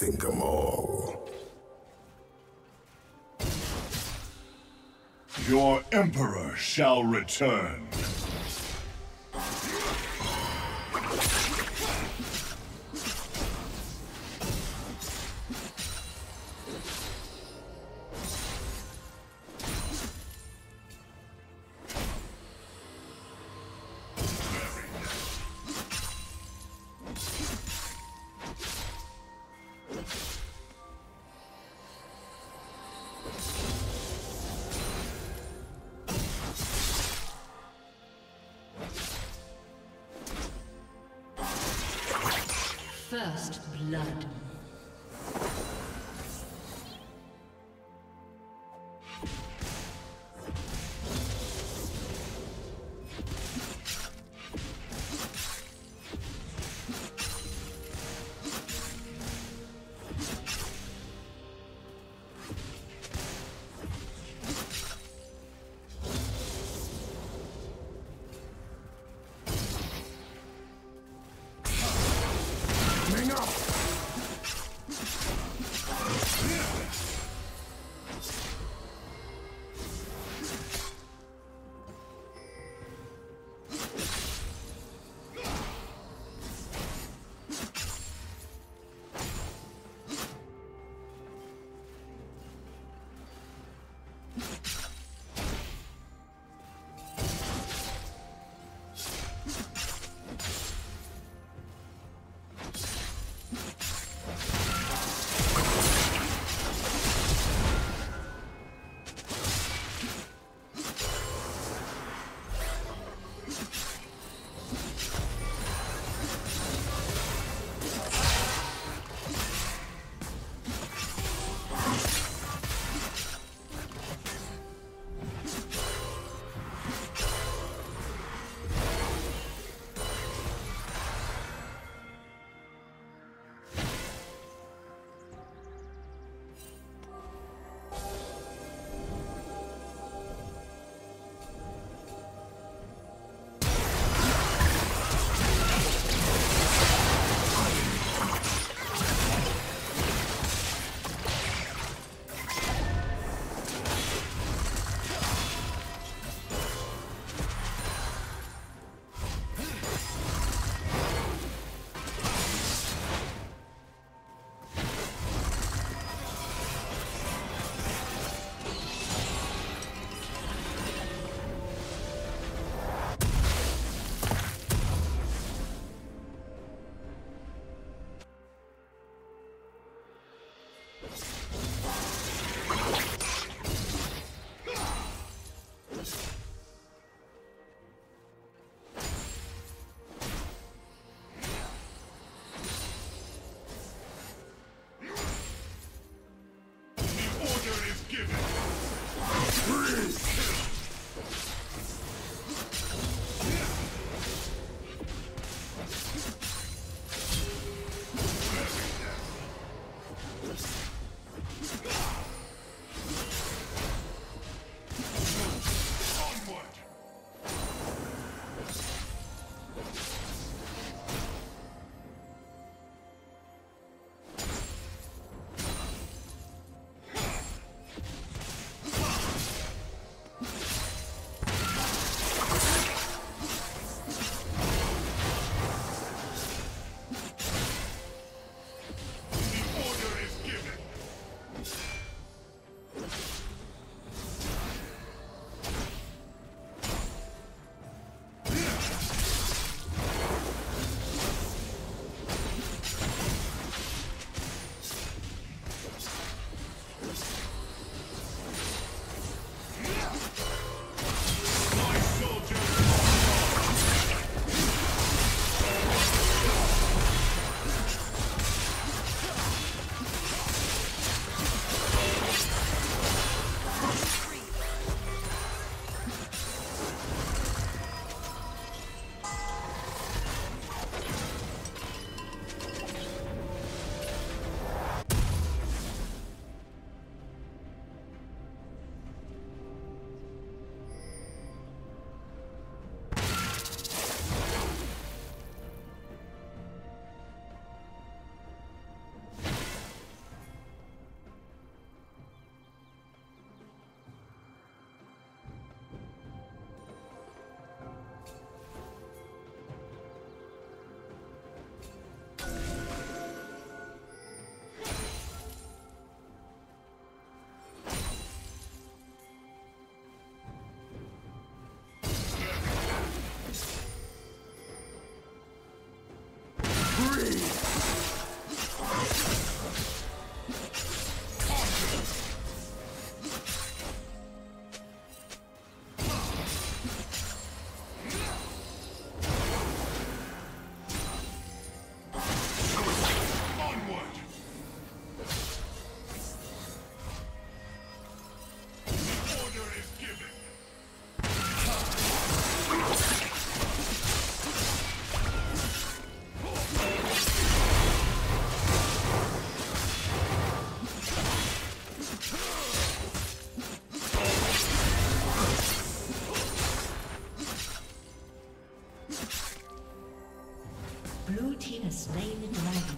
think 'em all. Your emperor shall return. First blood. Blue team has slain the dragon.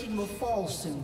curtain will fall soon.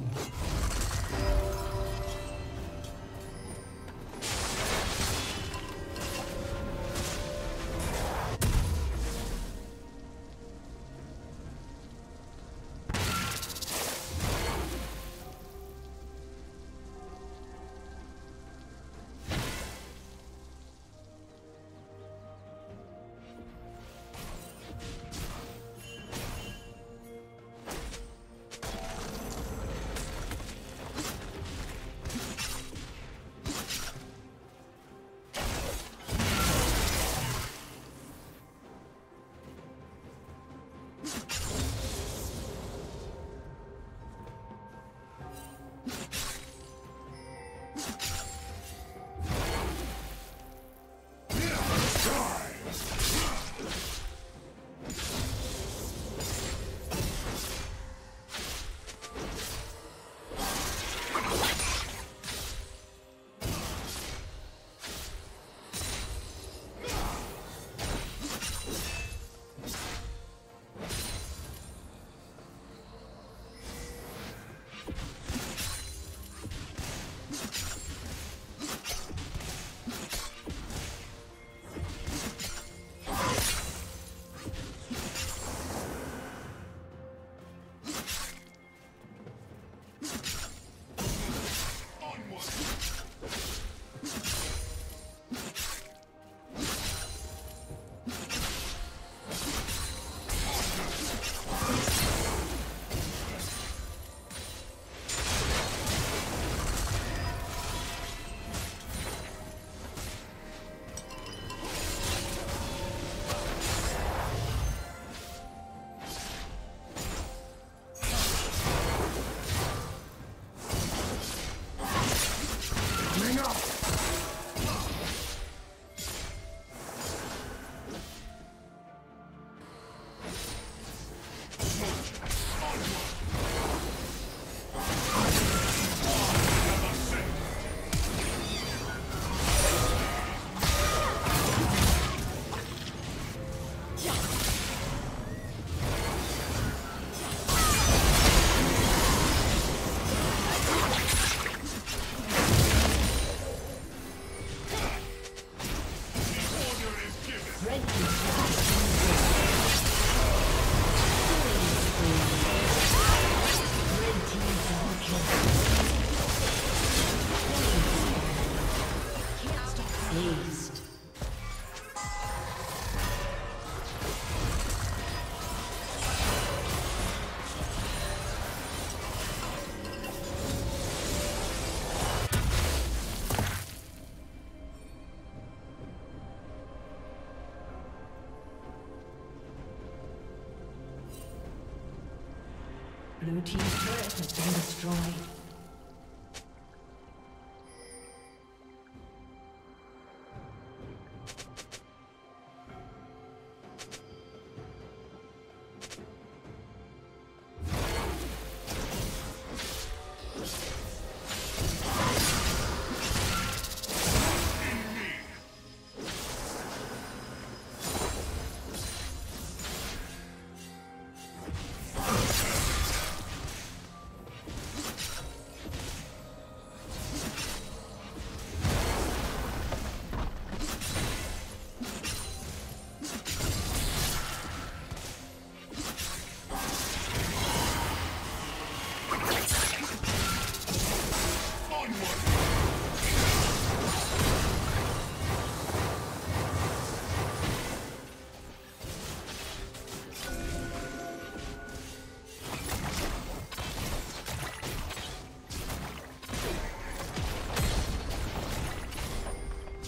Blue team's turret has been destroyed.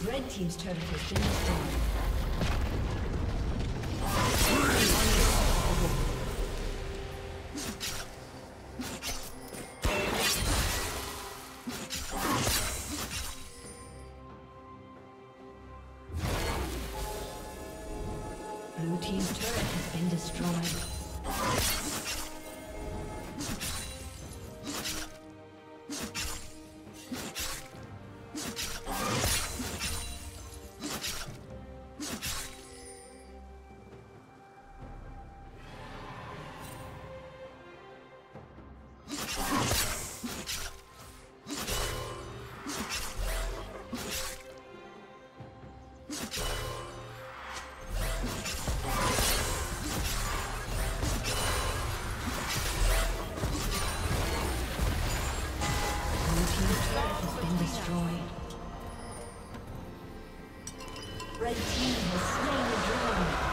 Red team's turret has been destroyed. destroyed. Red team has slain the dragon.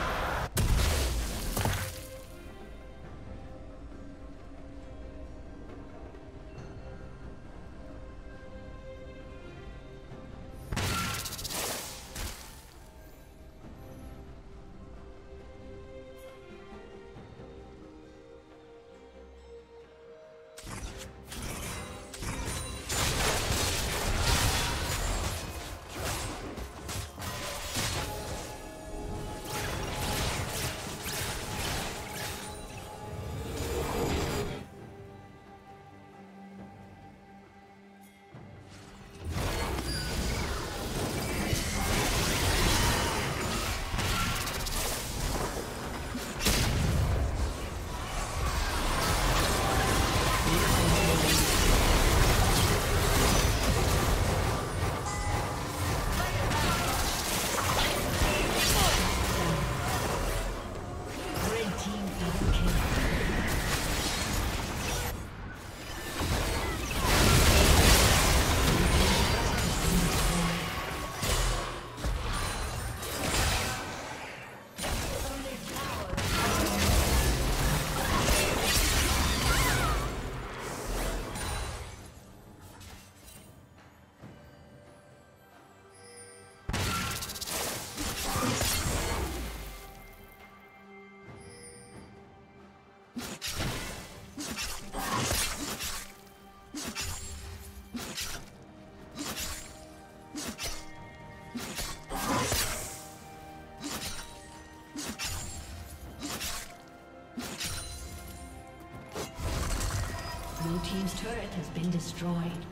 Blue team's turret has been destroyed.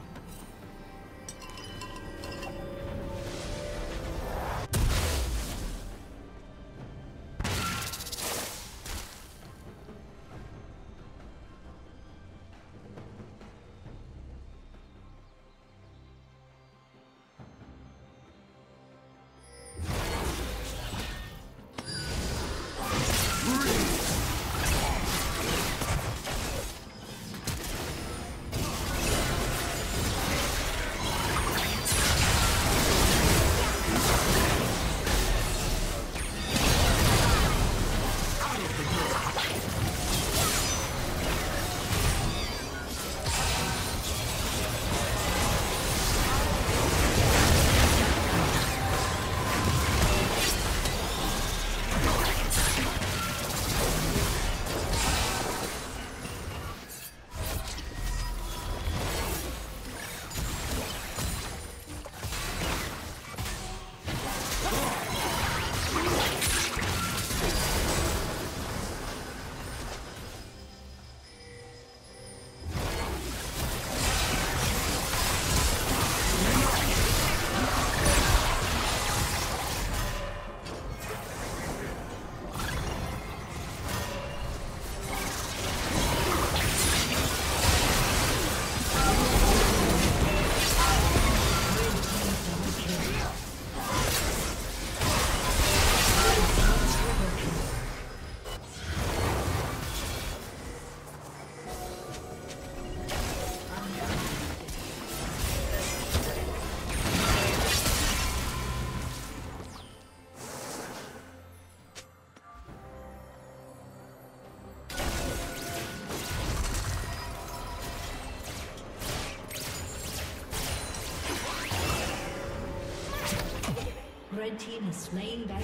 Red team is slain by Baron.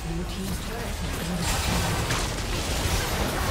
Blue team's turret has been destroyed.